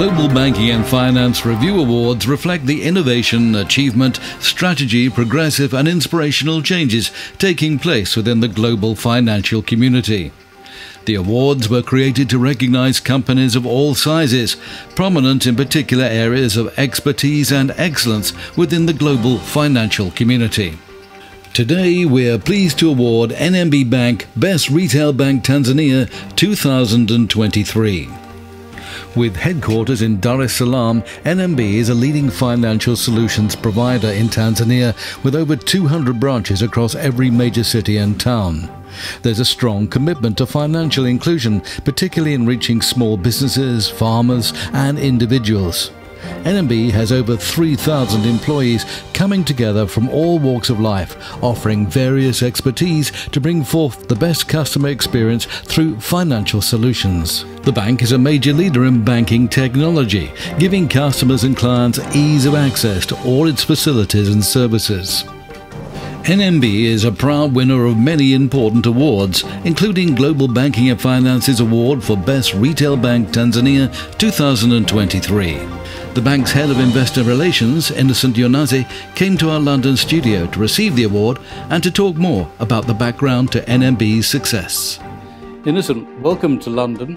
Global Banking and Finance Review Awards reflect the innovation, achievement, strategy, progressive and inspirational changes taking place within the global financial community. The awards were created to recognize companies of all sizes, prominent in particular areas of expertise and excellence within the global financial community. Today, we are pleased to award NMB Bank Best Retail Bank Tanzania 2023. With headquarters in Dar es Salaam, NMB is a leading financial solutions provider in Tanzania with over 200 branches across every major city and town. There's a strong commitment to financial inclusion, particularly in reaching small businesses, farmers and individuals. NMB has over 3,000 employees coming together from all walks of life, offering various expertise to bring forth the best customer experience through financial solutions. The bank is a major leader in banking technology, giving customers and clients ease of access to all its facilities and services. NMB is a proud winner of many important awards, including Global Banking and Finance's Award for Best Retail Bank Tanzania 2023. The bank's head of investor relations, Innocent Yonazi, came to our London studio to receive the award and to talk more about the background to NMB's success. Innocent, welcome to London.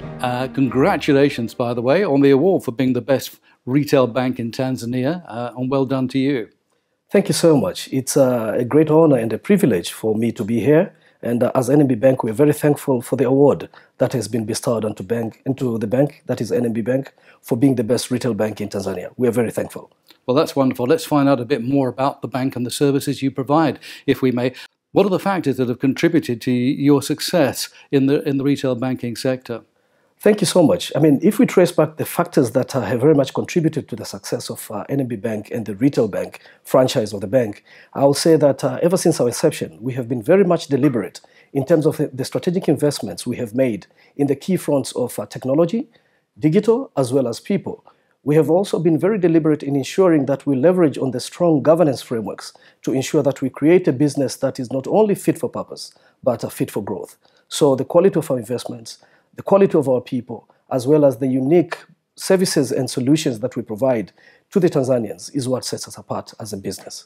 Congratulations, by the way, on the award for being the best retail bank in Tanzania, and well done to you. Thank you so much. It's a great honor and a privilege for me to be here. And as NMB Bank, we're very thankful for the award that has been bestowed onto the bank, that is NMB Bank, for being the best retail bank in Tanzania. We are very thankful. Well, that's wonderful. Let's find out a bit more about the bank and the services you provide, if we may. What are the factors that have contributed to your success in the retail banking sector? Thank you so much. I mean, if we trace back the factors that have very much contributed to the success of NMB Bank and the retail bank franchise of the bank, I will say that ever since our inception, we have been very much deliberate in terms of the strategic investments we have made in the key fronts of technology, digital, as well as people. We have also been very deliberate in ensuring that we leverage on the strong governance frameworks to ensure that we create a business that is not only fit for purpose, but fit for growth. So the quality of our investments, the quality of our people, as well as the unique services and solutions that we provide to the Tanzanians is what sets us apart as a business.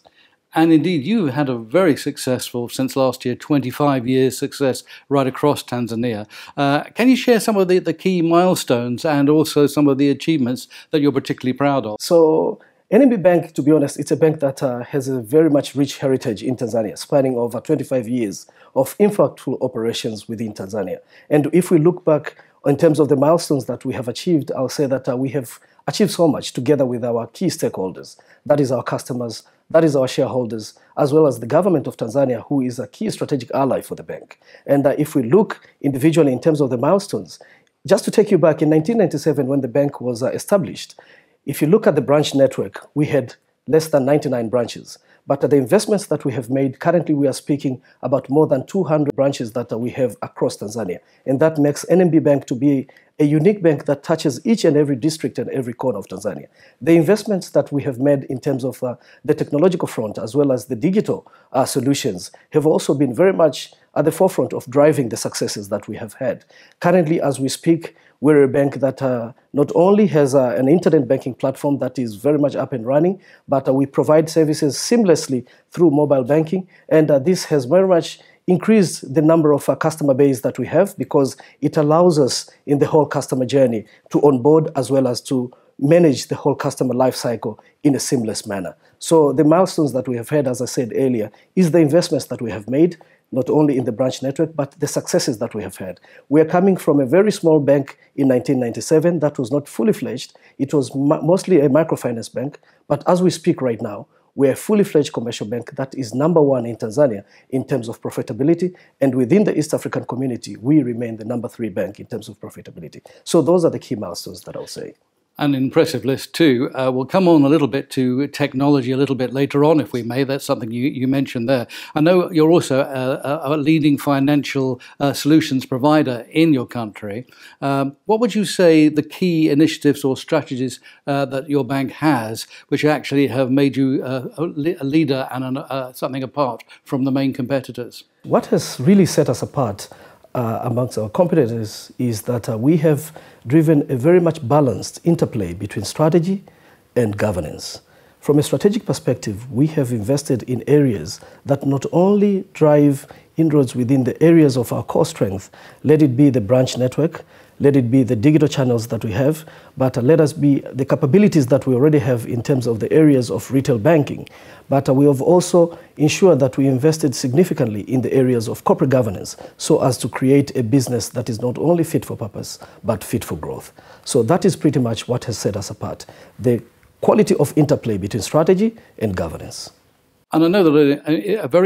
And indeed, you've had a very successful, since last year, 25 years success right across Tanzania. Can you share some of the key milestones and also some of the achievements that you're particularly proud of? So, NMB Bank, to be honest, it's a bank that has a very much rich heritage in Tanzania, spanning over 25 years of impactful operations within Tanzania. And if we look back in terms of the milestones that we have achieved, I'll say that we have achieved so much together with our key stakeholders. That is our customers, that is our shareholders, as well as the government of Tanzania, who is a key strategic ally for the bank. And if we look individually in terms of the milestones, just to take you back, in 1997, when the bank was established, if you look at the branch network, we had less than 99 branches. But the investments that we have made, currently we are speaking about more than 200 branches that we have across Tanzania. And that makes NMB Bank to be a unique bank that touches each and every district and every corner of Tanzania. The investments that we have made in terms of the technological front, as well as the digital solutions, have also been very much at the forefront of driving the successes that we have had. Currently, as we speak, we're a bank that not only has an internet banking platform that is very much up and running, but we provide services seamlessly through mobile banking. And this has very much increased the number of customer base that we have, because it allows us in the whole customer journey to onboard as well as to manage the whole customer life cycle in a seamless manner. So the milestones that we have had, as I said earlier, is the investments that we have made, not only in the branch network, but the successes that we have had. We are coming from a very small bank in 1997 that was not fully fledged. It was mostly a microfinance bank, but as we speak right now, we're a fully fledged commercial bank that is #1 in Tanzania in terms of profitability, and within the East African community, we remain the #3 bank in terms of profitability. So those are the key milestones that I'll say. An impressive list too. We'll come on a little bit to technology a little bit later on, if we may. That's something you mentioned there. I know you're also a leading financial solutions provider in your country. What would you say the key initiatives or strategies that your bank has, which actually have made you a leader and something apart from the main competitors? What has really set us apart amongst our competitors is that we have driven a very much balanced interplay between strategy and governance. From a strategic perspective, we have invested in areas that not only drive inroads within the areas of our core strength, let it be the branch network, let it be the digital channels that we have, but let us be the capabilities that we already have in terms of the areas of retail banking. But we have also ensured that we invested significantly in the areas of corporate governance so as to create a business that is not only fit for purpose, but fit for growth. So that is pretty much what has set us apart, the quality of interplay between strategy and governance. And I know that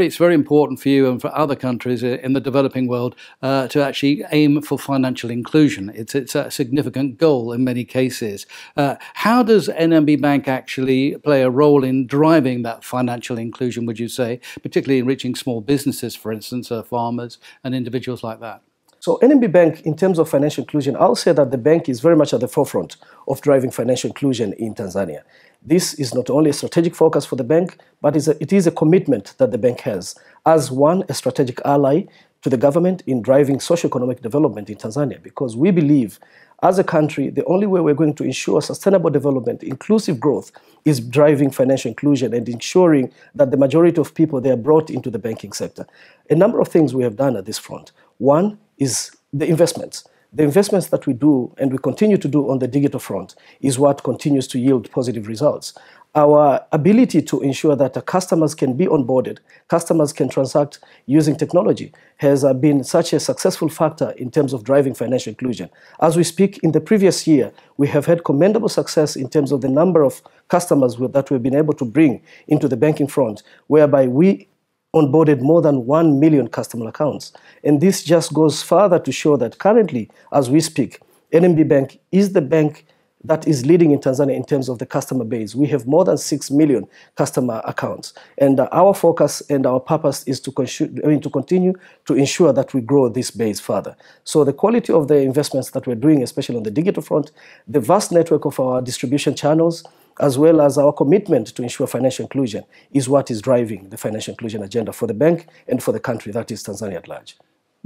it's very important for you and for other countries in the developing world to actually aim for financial inclusion. It's a significant goal in many cases. How does NMB Bank actually play a role in driving that financial inclusion, would you say, particularly in reaching small businesses, for instance, farmers and individuals like that? So NMB Bank, in terms of financial inclusion, I'll say that the bank is very much at the forefront of driving financial inclusion in Tanzania. This is not only a strategic focus for the bank, but it is a commitment that the bank has as one, a strategic ally to the government in driving socio-economic development in Tanzania, because we believe as a country, the only way we're going to ensure sustainable development, inclusive growth, is driving financial inclusion and ensuring that the majority of people, they are brought into the banking sector. A number of things we have done at this front. One is the investments. The investments that we do and we continue to do on the digital front is what continues to yield positive results. Our ability to ensure that our customers can be onboarded, customers can transact using technology, has been such a successful factor in terms of driving financial inclusion. As we speak, in the previous year, we have had commendable success in terms of the number of customers that we've been able to bring into the banking front, whereby we onboarded more than 1 million customer accounts. And this just goes further to show that currently, as we speak, NMB Bank is the bank that is leading in Tanzania in terms of the customer base. We have more than 6 million customer accounts. And our focus and our purpose is to continue to ensure that we grow this base further. So the quality of the investments that we're doing, especially on the digital front, the vast network of our distribution channels, as well as our commitment to ensure financial inclusion, is what is driving the financial inclusion agenda for the bank and for the country, that is Tanzania at large.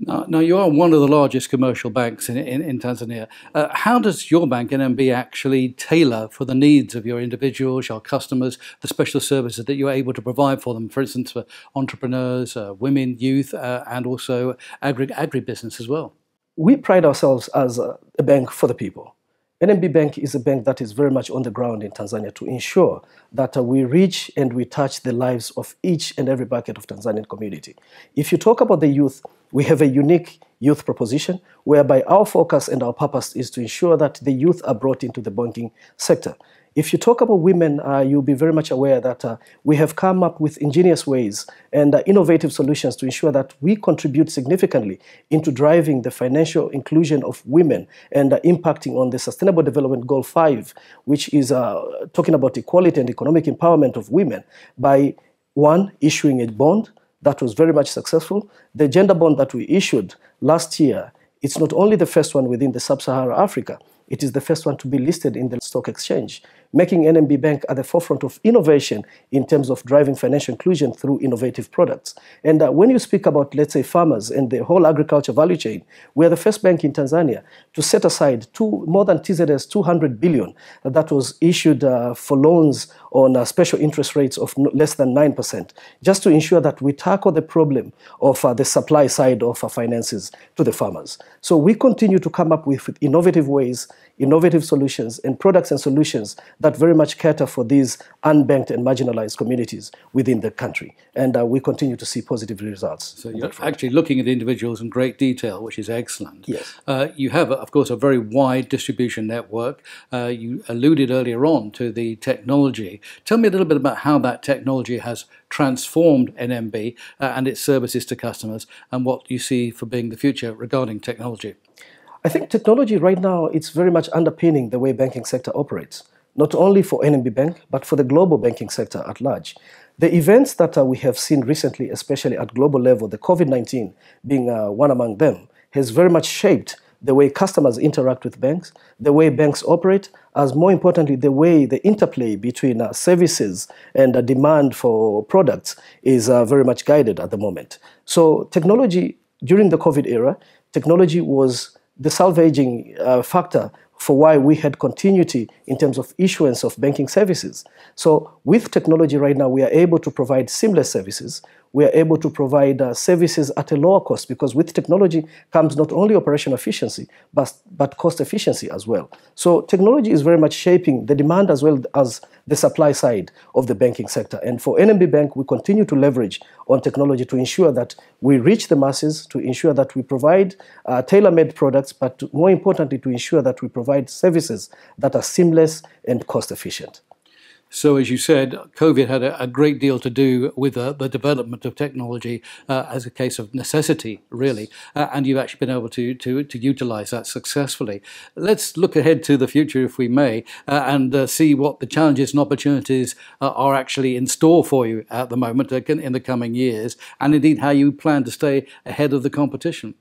Now, you are one of the largest commercial banks in Tanzania. How does your bank, NMB, actually tailor for the needs of your individuals, your customers, the special services that you're able to provide for them, for instance, for entrepreneurs, women, youth, and also agribusiness as well? We pride ourselves as a bank for the people. NMB Bank is a bank that is very much on the ground in Tanzania to ensure that we reach and we touch the lives of each and every bucket of Tanzanian community. If you talk about the youth, we have a unique youth proposition whereby our focus and our purpose is to ensure that the youth are brought into the banking sector. If you talk about women, you'll be very much aware that we have come up with ingenious ways and innovative solutions to ensure that we contribute significantly into driving the financial inclusion of women and impacting on the Sustainable Development Goal 5, which is talking about equality and economic empowerment of women by, one, issuing a bond that was very much successful. The gender bond that we issued last year, it's not only the first one within the Sub-Saharan Africa, it is the first one to be listed in the stock exchange, making NMB Bank at the forefront of innovation in terms of driving financial inclusion through innovative products. And when you speak about, let's say, farmers and the whole agriculture value chain, we are the first bank in Tanzania to set aside more than TZS 200 billion that was issued for loans on special interest rates of less than 9%, just to ensure that we tackle the problem of the supply side of finances to the farmers. So we continue to come up with innovative ways, innovative solutions and products and solutions that very much cater for these unbanked and marginalized communities within the country. And we continue to see positive results. So you're actually looking at individuals in great detail, which is excellent. Yes. You have, of course, a very wide distribution network. You alluded earlier on to the technology. Tell me a little bit about how that technology has transformed NMB and its services to customers and what you see for being the future regarding technology. I think technology right now, it's very much underpinning the way banking sector operates, not only for NMB Bank, but for the global banking sector at large. The events that we have seen recently, especially at global level, the COVID-19 being one among them, has very much shaped the way customers interact with banks, the way banks operate, as more importantly, the way the interplay between services and demand for products is very much guided at the moment. So technology, during the COVID era, technology was the salvaging factor for why we had continuity in terms of issuance of banking services. So with technology right now, we are able to provide seamless services. We are able to provide services at a lower cost, because with technology comes not only operational efficiency, but cost efficiency as well. So technology is very much shaping the demand as well as the supply side of the banking sector. And for NMB Bank, we continue to leverage on technology to ensure that we reach the masses, to ensure that we provide tailor-made products, but more importantly, to ensure that we provide services that are seamless and cost efficient. So, as you said, COVID had a great deal to do with the development of technology as a case of necessity, really, and you've actually been able to utilise that successfully. Let's look ahead to the future, if we may, and see what the challenges and opportunities are actually in store for you at the moment in the coming years, and indeed how you plan to stay ahead of the competition.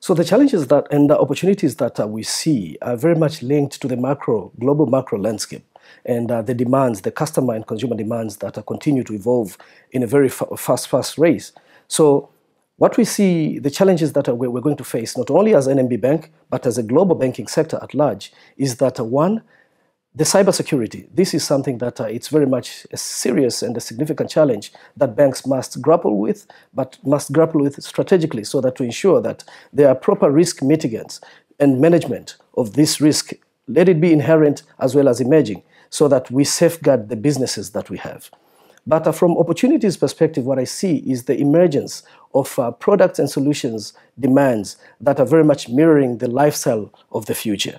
So the challenges that and the opportunities that we see are very much linked to the global macro landscape, and the demands, the customer and consumer demands that continue to evolve in a very fast race. So what we see, the challenges that we're going to face, not only as NMB Bank, but as a global banking sector at large, is that one, the cybersecurity. This is something that it's very much a serious and a significant challenge that banks must grapple with, but must grapple with strategically so that to ensure that there are proper risk mitigants and management of this risk, let it be inherent as well as emerging, so that we safeguard the businesses that we have. But from opportunities perspective, what I see is the emergence of products and solutions demands that are very much mirroring the lifestyle of the future.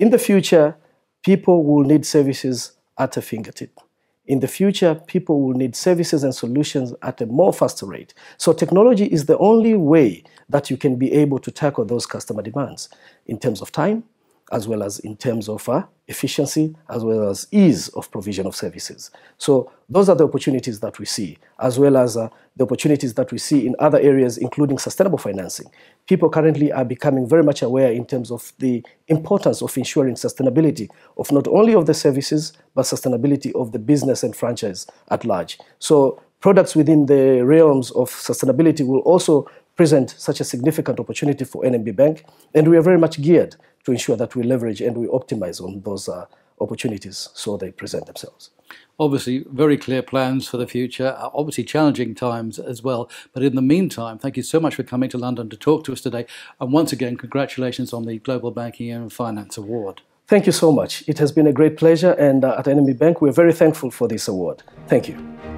In the future, people will need services at a fingertip. In the future, people will need services and solutions at a more faster rate. So technology is the only way that you can be able to tackle those customer demands in terms of time, as well as in terms of efficiency, as well as ease of provision of services. So those are the opportunities that we see, as well as the opportunities that we see in other areas, including sustainable financing. People currently are becoming very much aware in terms of the importance of ensuring sustainability of not only of the services, but sustainability of the business and franchise at large. So products within the realms of sustainability will also present such a significant opportunity for NMB Bank, and we are very much geared to ensure that we leverage and we optimize on those opportunities so they present themselves. Obviously, very clear plans for the future, obviously challenging times as well. But in the meantime, thank you so much for coming to London to talk to us today. And once again, congratulations on the Global Banking and Finance Award. Thank you so much. It has been a great pleasure. And at NMB Bank, we're very thankful for this award. Thank you.